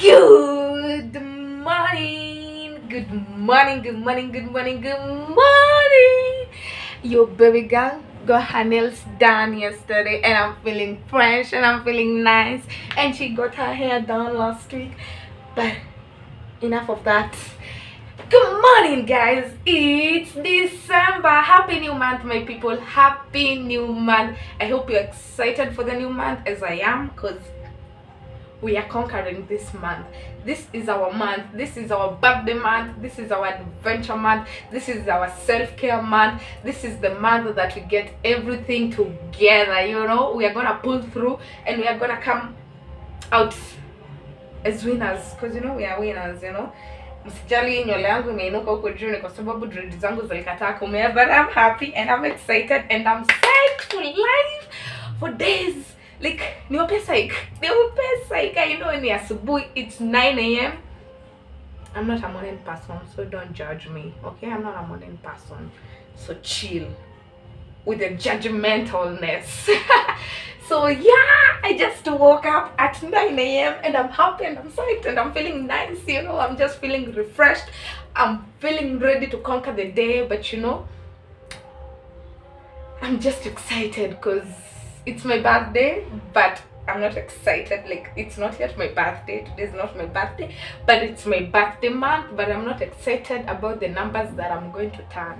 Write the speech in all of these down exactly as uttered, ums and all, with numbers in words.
Good morning, good morning, good morning, good morning, good morning. Your baby girl got her nails done yesterday and I'm feeling fresh and I'm feeling nice, and she got her hair done last week, but enough of that. Good morning guys, it's December. Happy new month my people, happy new month. I hope you're excited for the new month as I am, because we are conquering this month. This is our month. This is our birthday month. This is our adventure month. This is our self-care month. This is the month that we get everything together, you know. We are gonna pull through and we are gonna come out as winners, because you know we are winners, you know. Msijali nywele yangu imeinuka huko juu ni kwa sababu dreads zangu zilikataa kumea, but I'm happy and I'm excited and I'm psyched for life for days. Like, niwapesike, niwapesike, I know in asubuhi, it's nine A M I'm not a morning person, so don't judge me, okay? I'm not a morning person, so chill with the judgmentalness. So yeah, I just woke up at nine A M and I'm happy and I'm psyched and I'm feeling nice, you know? I'm just feeling refreshed, I'm feeling ready to conquer the day, but you know, I'm just excited because it's my birthday, but I'm not excited. Like, it's not yet my birthday. Today's not my birthday, but it's my birthday month. But I'm not excited about the numbers that I'm going to turn.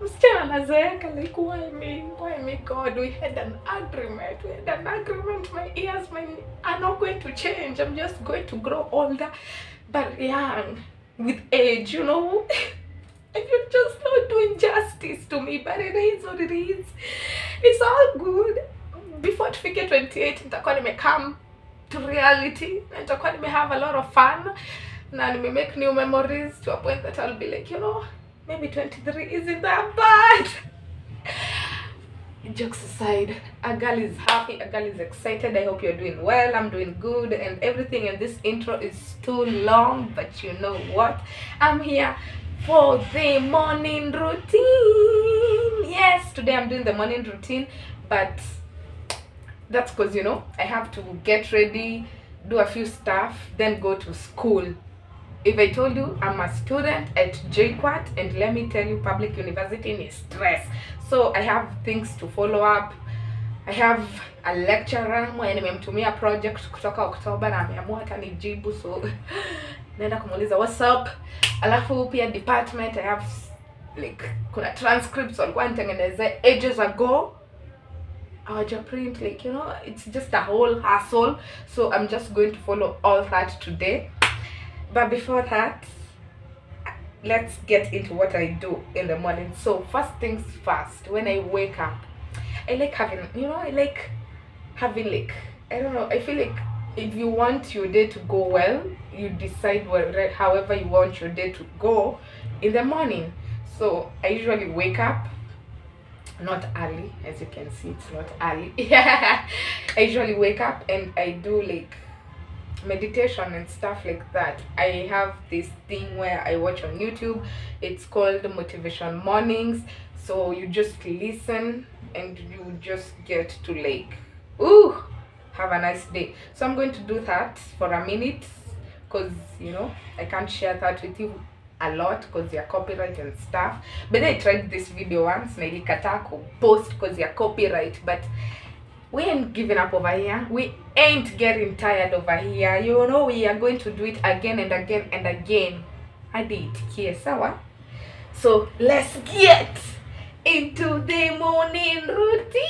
I'm still anazeeka, like, why me? Why me, God? We had an agreement. We had an agreement. My ears, my are not going to change. I'm just going to grow older, but young with age, you know. And you're just not doing justice to me, but it is what it is. It's all good. Before Tufike twenty-eight, nitakuwa nimecome to reality. Nitakuwa nimehave a lot of fun. Na nime make new memories to a point that I'll be like, you know, maybe twenty-three isn't that bad. Jokes aside, a girl is happy, a girl is excited. I hope you're doing well. I'm doing good and everything. And this intro is too long, but you know what? I'm here for the morning routine. Yes, today I'm doing the morning routine, but that's because, you know, I have to get ready, do a few stuff, then go to school. If I told you I'm a student at J K U A T, and let me tell you, public university is stress. So I have things to follow up. I have a lecture rangu and nimemtumia project kutoka October na ameamua atanijibu, so naenda kumuuliza what's up. Alafu pia department I have like kuna transcripts on one thing and I said ages ago awaja print, like, you know, it's just a whole hassle. So I'm just going to follow all that today, but before that, let's get into what I do in the morning. So first things first, when I wake up, I like having, you know, I like having, like, I don't know, I feel like if you want your day to go well, you decide where, however you want your day to go in the morning. So I usually wake up not early, as you can see, it's not early. I usually wake up and I do like meditation and stuff like that. I have this thing where I watch on YouTube. It's called Motivation Mornings. So you just listen and you just get to like, ooh, have a nice day. So I'm going to do that for a minute, because you know I can't share that with you a lot because they are copyright and stuff. But then I tried this video once, nilikataa ku post because they are copyright, but we ain't giving up over here. We ain't getting tired over here, you know. We are going to do it again and again and again. I did here, sawa. So let's get into the morning routine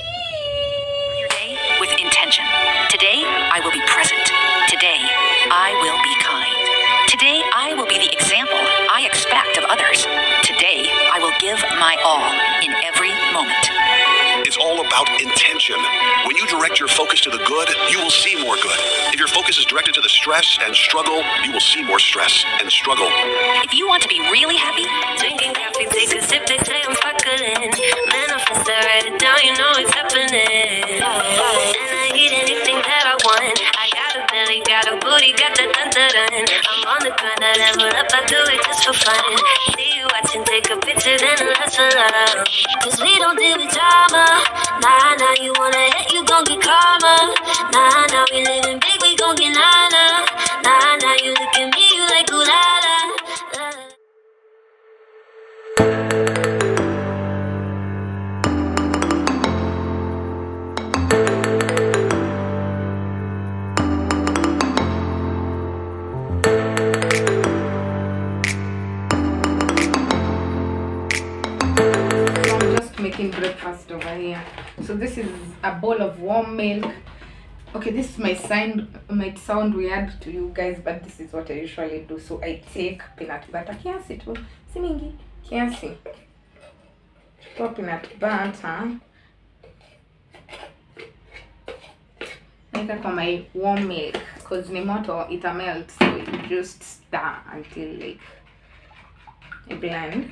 with intention. Today I will be present. Today I will be kind. Today I will be the example I expect of others. Today I will give my all in every moment. It's all about intention. When you direct your focus to the good, you will see more good. If your focus is directed to the stress and struggle, you will see more stress and struggle. If you want to be really happy, drinking coffee, take a sip, take a I'm sparkling. Manifest, I write it down, you know it's happening. And I eat anything that I want. I got a belly, got a booty, got the dun-dun-dun. I'm on the grind, I level up, I do it just for fun. See you watching, take a picture, then it lasts for love. Cause we don't deal with drama. Nah, nah, you wanna hit, you gon' get karma. Nah, nah, we living big, we gon' get nana. Nah, So this is a bowl of warm milk. Okay, this might sound might sound weird to you guys, but this is what I usually do. So I take peanut butter kiasi tu, si mingi, kiasi. Pour peanut butter nika kwa my warm milk, cause ni moto ita melt, so you just stir until like a blend.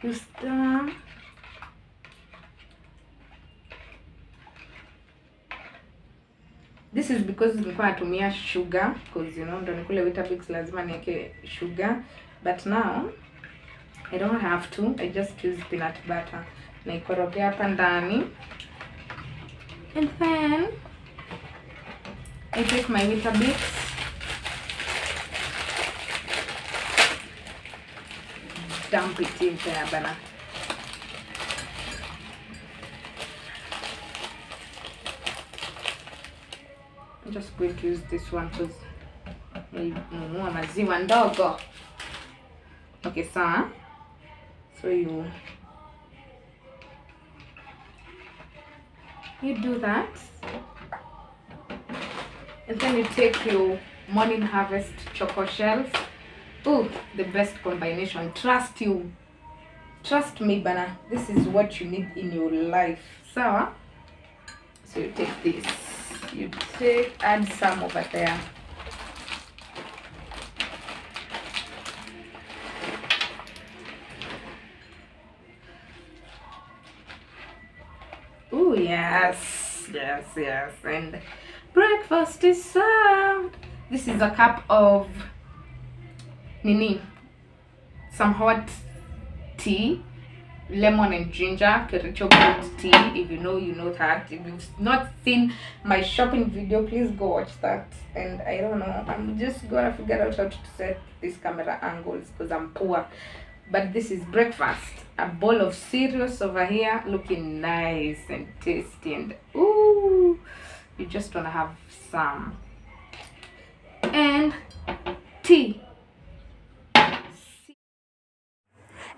You stir. This is because nilikuwa natumia sugar, because you know ndo nikule Weetabix lazima niweke sugar, but now I don't have to. I just use peanut butter. Naikoroga hapa ndani. And then I take my Weetabix. Dump it in there, bana. I'm just going to use this one because maziwa ndogo. Okay, so so you you do that, and then you take your Morning Harvest choco shells. Oh, the best combination. Trust you, trust me, bana. This is what you need in your life. So, so you take this. You take, add some over there. Oh yes, yes, yes, and breakfast is served. This is a cup of nini, some hot tea, lemon and ginger, Kericho gold tea. If you know, you know that. If you've not seen my shopping video, please go watch that. And I don't know, I'm just gonna figure out how to set these camera angles because I'm poor. But this is breakfast. A bowl of cereals over here, looking nice and tasty, and ooh, you just wanna have some. And tea.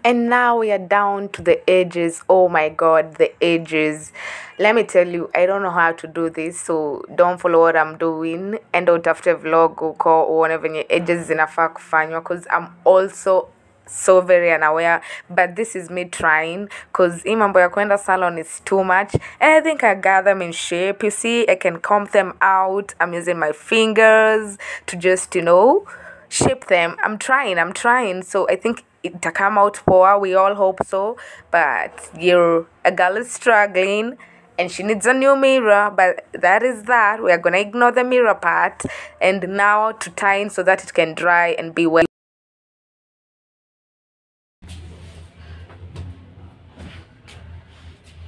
And now we are down to the edges. Oh my god, the edges. Let me tell you, I don't know how to do this, so don't follow what I'm doing. And utafute vlog uko uone venye edges zinafaa kufanywa, because I'm also so very unaware. But this is me trying, because hii mambo ya kwenda salon is too much. And I think I got them in shape. You see, I can comb them out. I'm using my fingers to just, you know, shape them. I'm trying, I'm trying. So I think to come out poor, we all hope so, but you're a girl is struggling and she needs a new mirror, but that is that. We are gonna ignore the mirror part, and now to tie in so that it can dry and be well.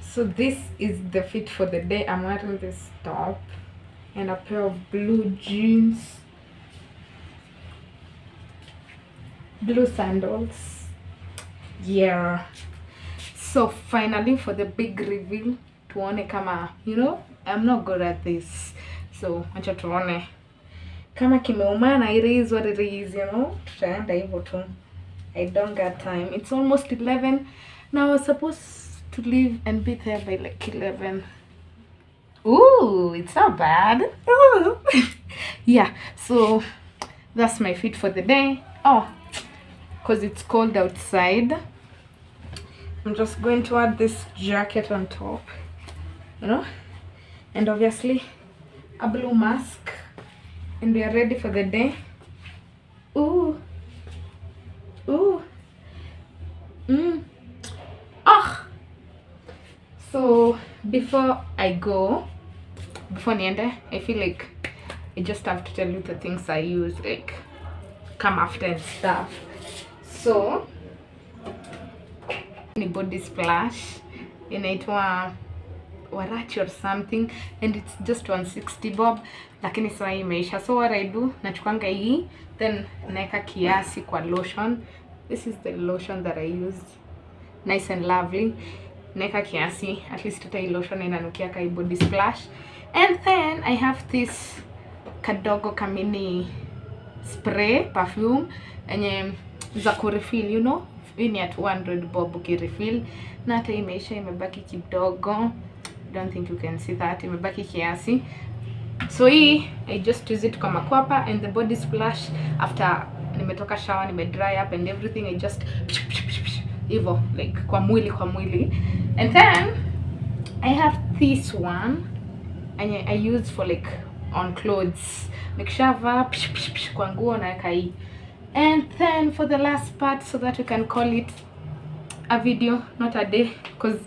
So this is the fit for the day. I'm wearing this top and a pair of blue jeans, blue sandals. Yeah, so finally for the big reveal, tuone kama, you know, I'm not good at this, so acha tuone kama kimeumana. It is what it is, you know, tutaenda hivyo tu. I don't got time. It's almost eleven now. I was supposed to leave and be there by like eleven. Ooh, it's not bad. Ooh. Yeah, so that's my fit for the day. Oh, because it's cold outside, I'm just going to add this jacket on top, you know, and obviously a blue mask, and we are ready for the day. Ooh, ooh, mm. Oh. So before I go, before niende, I feel like I just have to tell you the things I use, like come after and stuff. So I bought this splash, and it was Warachi or something, and it's just one sixty bob, lakini saa hii imeisha. So what I do, nachukwanga hii, then naeka kiasi kwa lotion. This is the lotion that I used, nice and lovely. Naeka kiasi, at least hata hii lotion inanukia kai body splash. And then I have this kadogo kamini spray perfume and um, za kurefill, you know, hii ni at one hundred bob ukirefill, na hata imeisha, imebaki kidogo. Don't think you can see that, imebaki kiasi. So hii I just use it kama kwapa, and the body splash after nimetoka shower, nime dry up and everything, I just hivyo like kwa mwili kwa mwili. And then I have this one and I use for like on clothes, nikishava kwa nguo na kai. And then for the last part, so that we can call it a video, not a day, because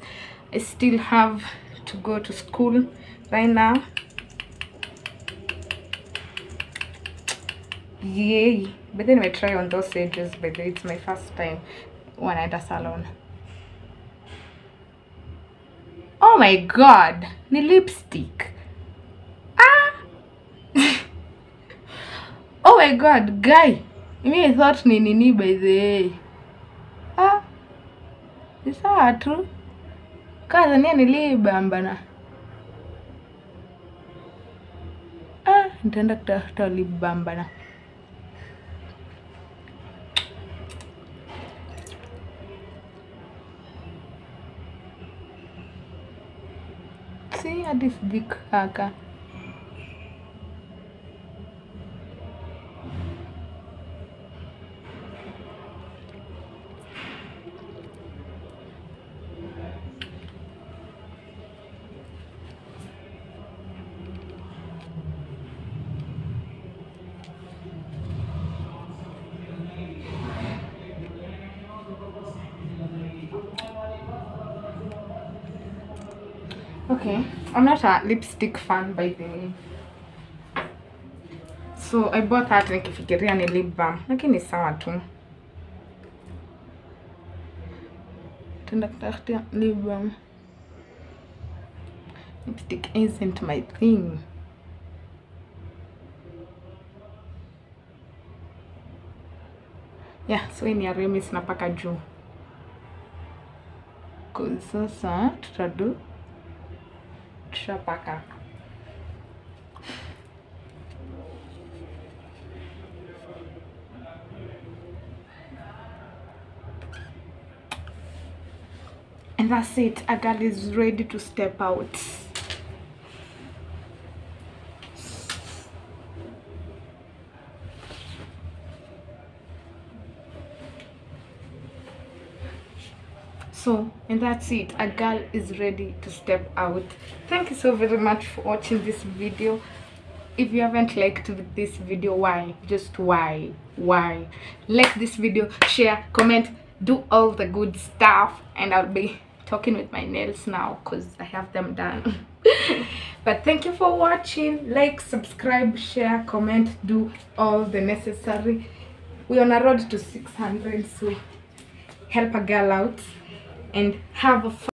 I still have to go to school right now. Yay! But then I try on those edges, but it's my first time when I do salon. Oh my god, the lipstick. Ah! Oh my god, guy. I mean, I thought ni nini by the way. Ah, is that true? Kaza ni nilibambana. Ah, nitaenda kutafuta libambana. See at this big haka. Okay, I'm not a lipstick fan by the way, so I bought that nikifikiria ni lip balm, lakini sawa tu. Tenda kutafuta lip balm. Lipstick isn't my thing. Yeah, so ni ya remix napaka juu. Kuzo saa tutadu Shapaka. And that's it. A girl is ready to step out. So, and that's it. A girl is ready to step out. Thank you so very much for watching this video. If you haven't liked this video, why? Just why? Why? Like this video, share, comment, do all the good stuff. And I'll be talking with my nails now because I have them done. But thank you for watching. Like, subscribe, share, comment, do all the necessary. We're on a road to six hundred, so help a girl out. And have a fun